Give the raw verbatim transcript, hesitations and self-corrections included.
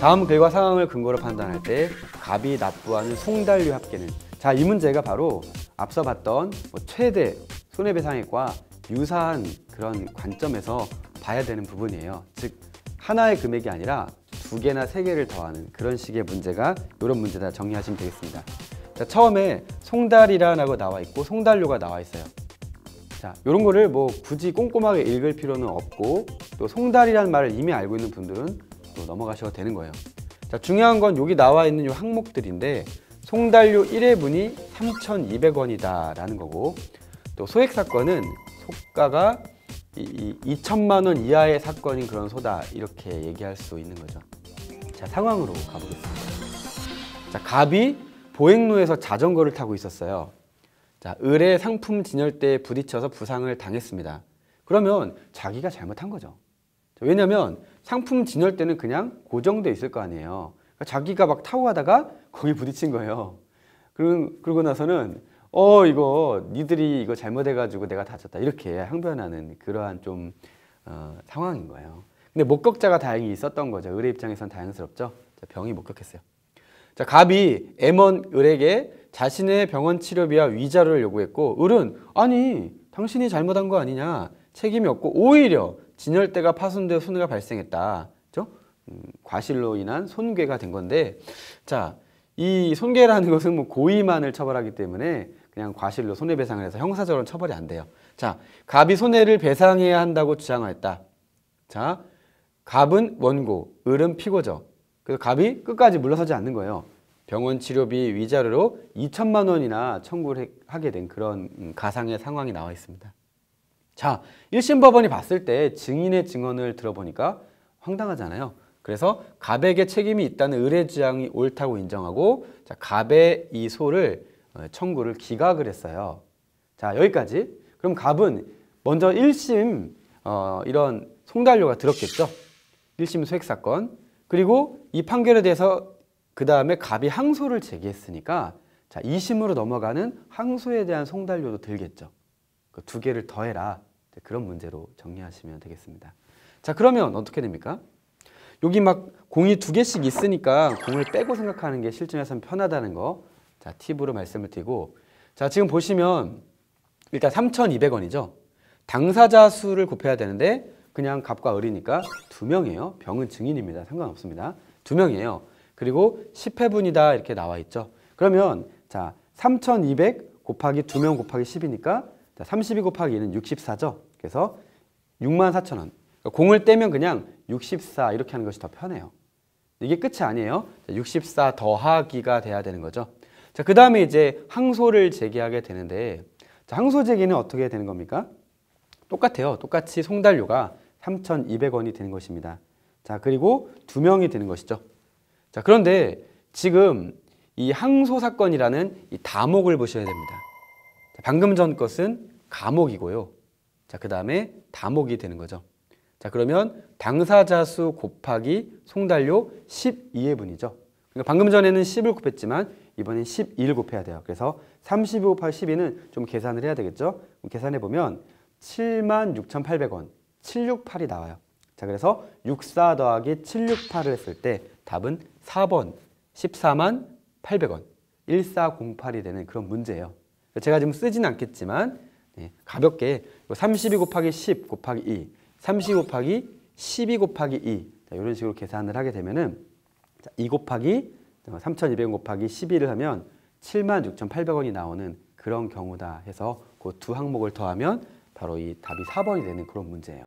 다음 글과 상황을 근거로 판단할 때 갑이 납부하는 송달료 합계는, 자, 이 문제가 바로 앞서 봤던 뭐 최대 손해배상액과 유사한 그런 관점에서 봐야 되는 부분이에요. 즉 하나의 금액이 아니라 두 개나 세 개를 더하는 그런 식의 문제가 이런 문제다 정리하시면 되겠습니다. 자, 처음에 송달이라고 나와 있고 송달료가 나와 있어요. 자, 이런 거를 뭐 굳이 꼼꼼하게 읽을 필요는 없고, 또 송달이라는 말을 이미 알고 있는 분들은 또 넘어가셔도 되는 거예요. 자, 중요한 건 여기 나와 있는 이 항목들인데, 송달료 일 회분이 삼천이백 원이다 라는 거고, 또 소액 사건은 속가가 이천만 원 이하의 사건인 그런 소다, 이렇게 얘기할 수 있는 거죠. 자, 상황으로 가보겠습니다. 자, 갑이 보행로에서 자전거를 타고 있었어요. 자, 을의 상품 진열대에 부딪혀서 부상을 당했습니다. 그러면 자기가 잘못한 거죠. 왜냐면 상품 진열대는 그냥 고정돼 있을 거 아니에요. 그러니까 자기가 막 타고 가다가 거기 부딪힌 거예요. 그리고, 그러고 나서는 어 이거 니들이 이거 잘못해가지고 내가 다쳤다, 이렇게 항변하는 그러한 좀 어, 상황인 거예요. 근데 목격자가 다행히 있었던 거죠. 을의 입장에선 다행스럽죠. 자, 병이 목격했어요. 자, 갑이 엠원 을에게 자신의 병원 치료비와 위자료를 요구했고, 을은 아니 당신이 잘못한 거 아니냐, 책임이 없고 오히려 진열대가 파손되어 손해가 발생했다. 그렇죠? 음, 과실로 인한 손괴가 된 건데, 자, 이 손괴라는 것은 뭐 고의만을 처벌하기 때문에 그냥 과실로 손해배상을 해서 형사적으로는 처벌이 안 돼요. 자, 갑이 손해를 배상해야 한다고 주장했다. 자, 갑은 원고, 을은 피고죠. 그래서 갑이 끝까지 물러서지 않는 거예요. 병원 치료비, 위자료로 이천만 원이나 청구를 하게 된 그런 가상의 상황이 나와 있습니다. 자, 일심 법원이 봤을 때 증인의 증언을 들어보니까 황당하잖아요. 그래서 갑에게 책임이 있다는 을의 주장이 옳다고 인정하고, 자, 갑의 이 소를 청구를 기각을 했어요. 자, 여기까지. 그럼 갑은 먼저 일심 어, 이런 송달료가 들었겠죠. 일심 소액사건. 그리고 이 판결에 대해서 그 다음에 갑이 항소를 제기했으니까, 자, 이심으로 넘어가는 항소에 대한 송달료도 들겠죠. 그 두 개를 더해라, 그런 문제로 정리하시면 되겠습니다. 자, 그러면 어떻게 됩니까? 여기 막 공이 두 개씩 있으니까 공을 빼고 생각하는 게 실전에서는 편하다는 거, 자, 팁으로 말씀을 드리고, 자, 지금 보시면 일단 삼천이백 원이죠. 당사자 수를 곱해야 되는데 그냥 갑과 을이니까 두 명이에요. 병은 증인입니다. 상관없습니다. 두 명이에요. 그리고 십 회분이다 이렇게 나와 있죠. 그러면 자, 삼천이백 곱하기 두 명 곱하기 십이니까 자, 삼십이 곱하기 이는 육십사죠. 그래서 육만 사천 원. 그러니까 공을 떼면 그냥 육십사 이렇게 하는 것이 더 편해요. 이게 끝이 아니에요. 자, 육십사 더하기가 돼야 되는 거죠. 자, 그 다음에 이제 항소를 제기하게 되는데, 자, 항소 제기는 어떻게 되는 겁니까? 똑같아요. 똑같이 송달료가 삼천이백 원이 되는 것입니다. 자, 그리고 두 명이 되는 것이죠. 자, 그런데 지금 이 항소 사건이라는 이 다목을 보셔야 됩니다. 자, 방금 전 것은 가목이고요. 자, 그 다음에 다목이 되는 거죠. 자, 그러면 당사자 수 곱하기 송달료 십이 회분이죠. 그러니까 방금 전에는 십을 곱했지만 이번엔 십이를 곱해야 돼요. 그래서 삼십이 곱하기 십이는 좀 계산을 해야 되겠죠. 계산해보면 칠만 육천팔백 원, 칠백육십팔이 나와요. 자, 그래서 육십사 더하기 칠백육십팔을 했을 때 답은 사 번, 십사만 팔백 원, 천사백팔이 되는 그런 문제예요. 제가 지금 쓰진 않겠지만 가볍게 삼십이 곱하기 십 곱하기 이, 삼십이 곱하기 십이 곱하기 이, 자, 이런 식으로 계산을 하게 되면은 자, 이 곱하기 삼천이백 원 곱하기 십이를 하면 칠만 육천팔백 원이 나오는 그런 경우다 해서 그 두 항목을 더하면 바로 이 답이 사 번이 되는 그런 문제예요.